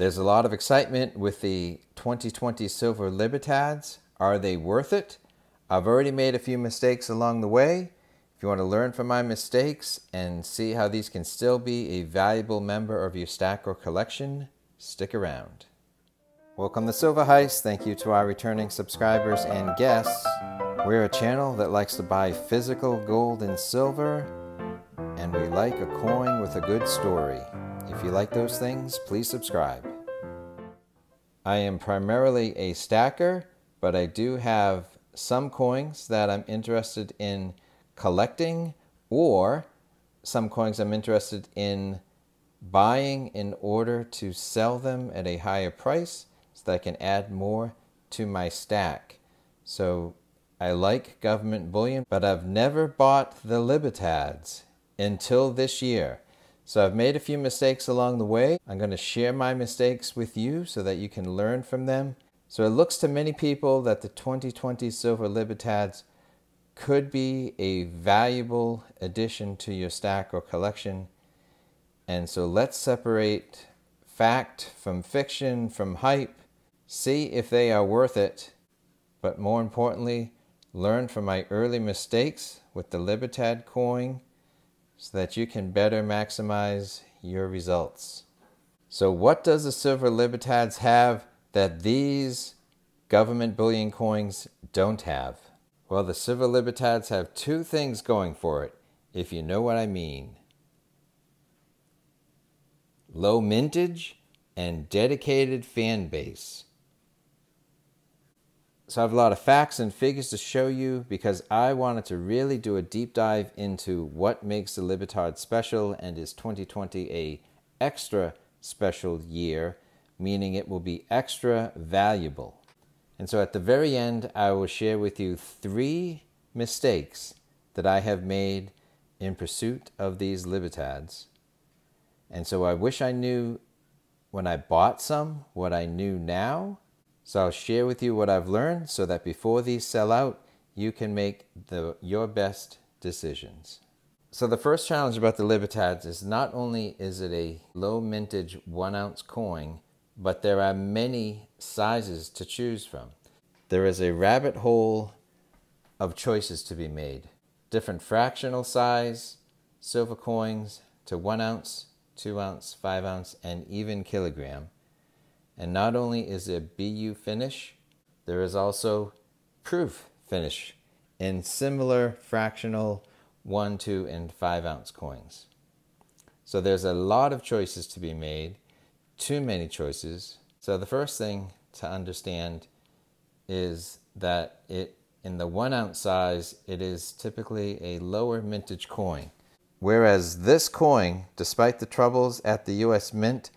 There's a lot of excitement with the 2020 Silver Libertads. Are they worth it? I've already made a few mistakes along the way. If you want to learn from my mistakes and see how these can still be a valuable member of your stack or collection, stick around. Welcome to Silver Heist. Thank you to our returning subscribers and guests. We're a channel that likes to buy physical gold and silver, and we like a coin with a good story. If you like those things, please subscribe. I am primarily a stacker, but I do have some coins that I'm interested in collecting, or some coins I'm interested in buying in order to sell them at a higher price so that I can add more to my stack. So I like government bullion, but I've never bought the Libertads until this year. So I've made a few mistakes along the way. I'm going to share my mistakes with you so that you can learn from them. So it looks to many people that the 2020 Silver Libertads could be a valuable addition to your stack or collection. And so let's separate fact from fiction, from hype, see if they are worth it, but more importantly, learn from my early mistakes with the Libertad coin so that you can better maximize your results. So what does the Silver Libertads have that these government bullion coins don't have? Well, the Silver Libertads have two things going for it, if you know what I mean. Low mintage and dedicated fan base. So I have a lot of facts and figures to show you because I wanted to really do a deep dive into what makes the Libertad special, and is 2020 a extra special year, meaning it will be extra valuable. And so at the very end, I will share with you 3 mistakes that I have made in pursuit of these Libertads. And so I wish I knew when I bought some what I knew now. So I'll share with you what I've learned so that before these sell out, you can make your best decisions. So the first challenge about the Libertads is not only is it a low mintage 1 ounce coin, but there are many sizes to choose from. There is a rabbit hole of choices to be made. Different fractional size silver coins to 1 ounce, 2 ounce, 5 ounce, and even kilogram. And not only is there BU finish, there is also proof finish in similar fractional 1, 2, and 5 ounce coins. So there's a lot of choices to be made, too many choices. So the first thing to understand is that in the 1 ounce size, it is typically a lower mintage coin. Whereas this coin, despite the troubles at the US Mint,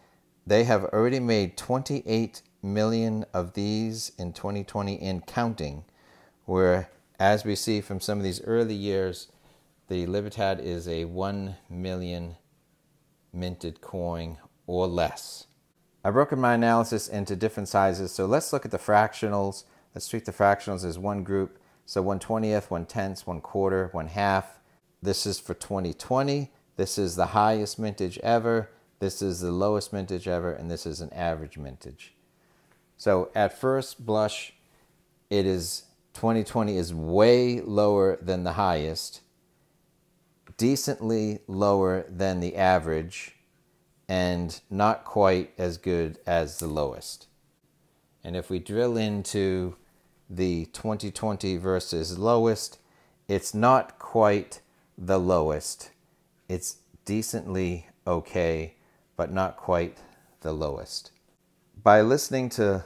they have already made 28 million of these in 2020 and counting, where, as we see from some of these early years, the Libertad is a 1 million minted coin or less. I've broken my analysis into different sizes, so let's look at the fractionals. Let's treat the fractionals as one group. So 1/20, 1/10, 1/4, 1/2. This is for 2020. This is the highest mintage ever. This is the lowest mintage ever. And this is an average mintage. So at first blush, it is 2020 is way lower than the highest, decently lower than the average, and not quite as good as the lowest. And if we drill into the 2020 versus lowest, it's not quite the lowest. It's decently okay, but not quite the lowest. By listening to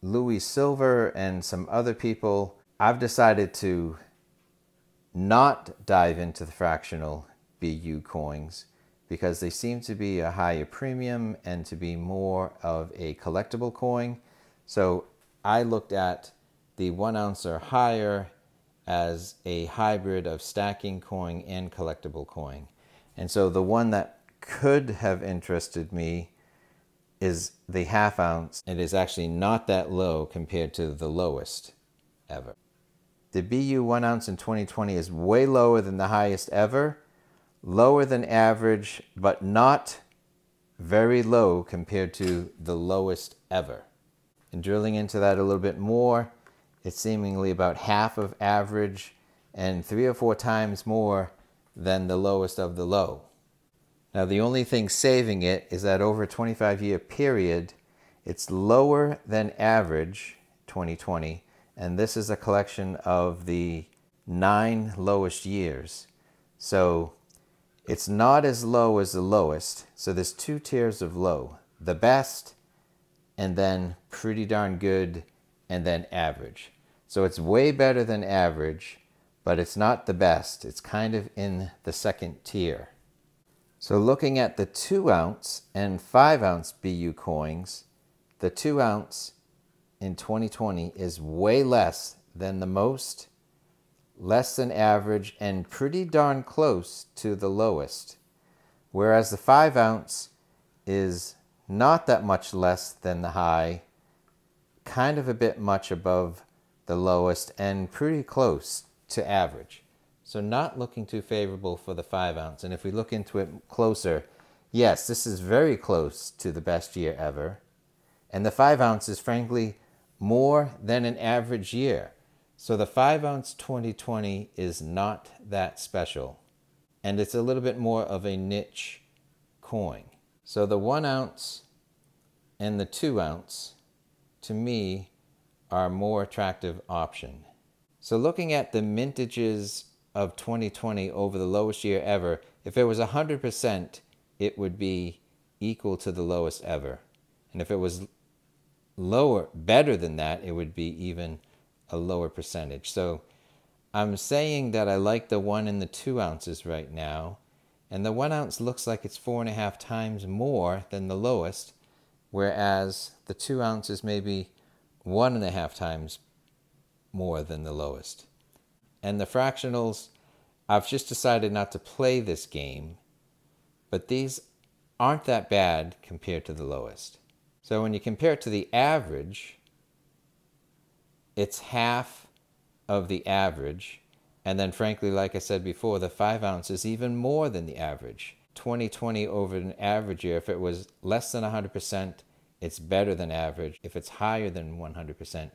Louis Silver and some other people, I've decided to not dive into the fractional BU coins because they seem to be a higher premium and to be more of a collectible coin. So I looked at the 1 ounce or higher as a hybrid of stacking coin and collectible coin. And so the one that could have interested me is the 1/2 ounce. It is actually not that low compared to the lowest ever. The BU 1 ounce in 2020 is way lower than the highest ever, lower than average, but not very low compared to the lowest ever. And drilling into that a little bit more, it's seemingly about half of average and 3 or 4 times more than the lowest of the low. Now, the only thing saving it is that over a 25-year period, it's lower than average 2020, and this is a collection of the 9 lowest years. So it's not as low as the lowest. So there's 2 tiers of low: the best, and then pretty darn good, and then average. So it's way better than average, but it's not the best. It's kind of in the second tier. So looking at the 2-ounce and 5-ounce BU coins, the 2-ounce in 2020 is way less than the most, less than average, and pretty darn close to the lowest. Whereas the 5-ounce is not that much less than the high, kind of a bit much above the lowest, and pretty close to average. So not looking too favorable for the 5-ounce. And if we look into it closer, yes, this is very close to the best year ever. And the 5-ounce is frankly more than an average year. So the 5-ounce 2020 is not that special. And it's a little bit more of a niche coin. So the 1-ounce and the 2-ounce, to me, are a more attractive option. So looking at the mintages of 2020 over the lowest year ever, if it was 100%, it would be equal to the lowest ever. And if it was lower, better than that, it would be even a lower percentage. So I'm saying that I like the 1 and the 2 ounces right now. And the 1 ounce looks like it's 4.5 times more than the lowest, whereas the 2 ounces may be 1.5 times more than the lowest. And the fractionals, I've just decided not to play this game, but these aren't that bad compared to the lowest. So when you compare it to the average, it's half of the average. And then frankly, like I said before, the 5-ounce is even more than the average. 2020 over an average year, if it was less than 100%, it's better than average. If it's higher than 100%,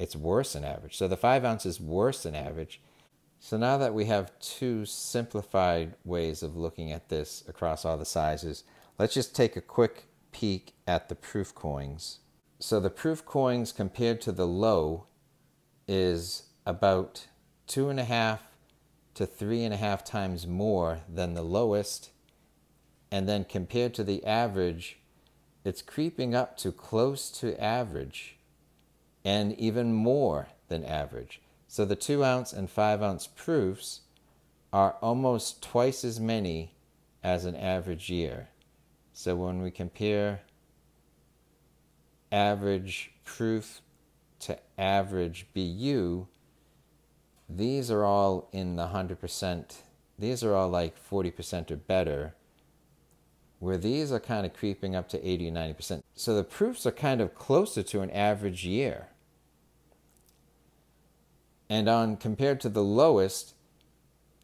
it's worse than average. So the 5-ounce is worse than average. So now that we have 2 simplified ways of looking at this across all the sizes, let's just take a quick peek at the proof coins. So the proof coins compared to the low is about 2.5 to 3.5 times more than the lowest. And then compared to the average, it's creeping up to close to average and even more than average. So the 2-ounce and 5-ounce proofs are almost twice as many as an average year. So when we compare average proof to average BU, these are all in the 100%. These are all like 40% or better, where these are kind of creeping up to 80 and 90%. So the proofs are kind of closer to an average year. And compared to the lowest,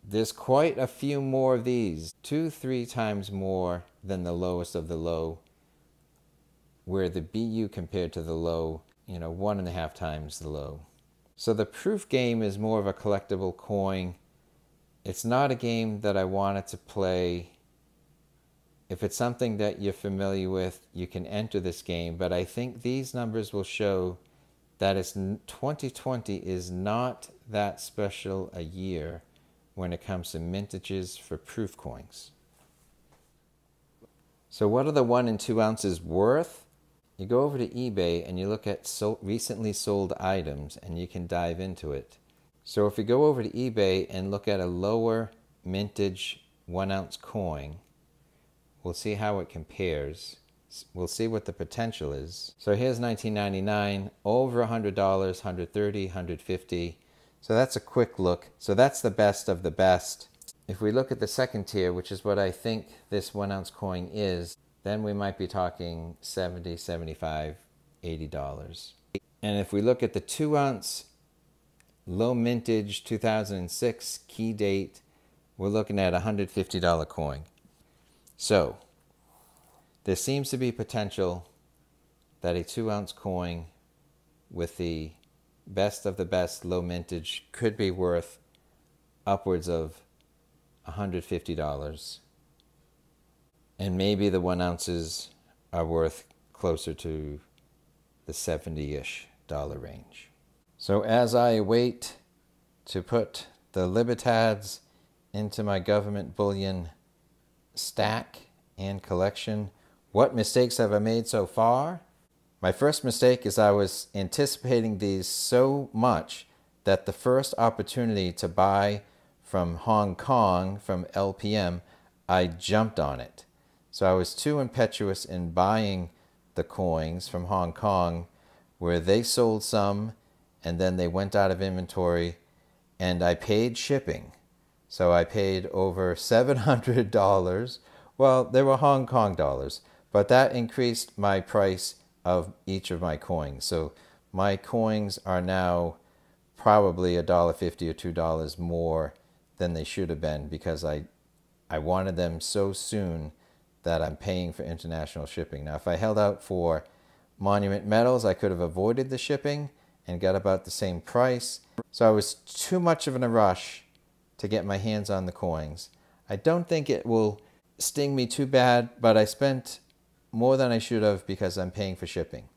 there's quite a few more of these, 2-3 times more than the lowest of the low, where the BU compared to the low, 1.5 times the low. So the proof game is more of a collectible coin. It's not a game that I wanted to play. If it's something that you're familiar with, you can enter this game, but I think these numbers will show that 2020 is not that special a year when it comes to mintages for proof coins. So what are the 1 and 2 ounces worth? You go over to eBay and you look at recently sold items, and you can dive into it. So if you go over to eBay and look at a lower mintage 1-ounce coin, we'll see how it compares. We'll see what the potential is. So here's 1999, over $100, $130, $150. So that's a quick look. So that's the best of the best. If we look at the second tier, which is what I think this 1-ounce coin is, then we might be talking $70, $75, $80. And if we look at the 2-ounce, low mintage, 2006, key date, we're looking at a $150 coin. So There seems to be potential that a 2-ounce coin with the best of the best low mintage could be worth upwards of $150. And maybe the 1 ounces are worth closer to the $70-ish range. So as I wait to put the Libertads into my government bullion stack and collection, what mistakes have I made so far? My first mistake is I was anticipating these so much that the first opportunity to buy from Hong Kong, from LPM, I jumped on it. So I was too impetuous in buying the coins from Hong Kong, where they sold some and then they went out of inventory, and I paid shipping. So I paid over $700. Well, they were Hong Kong dollars, but that increased my price of each of my coins. So my coins are now probably $1.50 or $2 more than they should have been, because I wanted them so soon that I'm paying for international shipping. Now, if I held out for Monument Metals, I could have avoided the shipping and got about the same price. So I was too much of in a rush to get my hands on the coins. I don't think it will sting me too bad, but I spent more than I should have because I'm paying for shipping.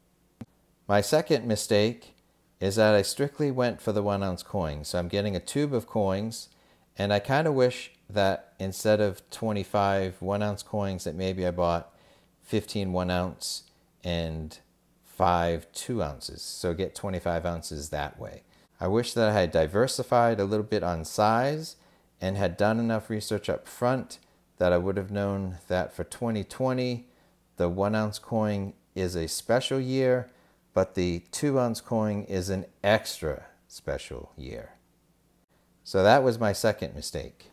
My second mistake is that I strictly went for the 1 ounce coin. So I'm getting a tube of coins, and I kind of wish that instead of 25 1 ounce coins, that maybe I bought 15 1 ounce and 5 2-ounces. So get 25 ounces that way. I wish that I had diversified a little bit on size and had done enough research up front that I would have known that for 2020, the 1 ounce coin is a special year, but the 2 ounce coin is an extra special year. So that was my second mistake.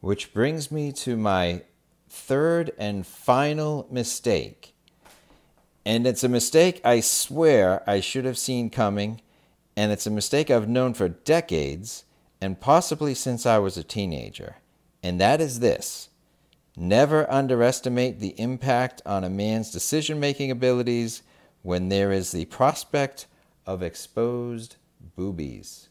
Which brings me to my third and final mistake. And it's a mistake I swear I should have seen coming, and it's a mistake I've known for decades, and possibly since I was a teenager. And that is this: never underestimate the impact on a man's decision-making abilities when there is the prospect of exposed boobies.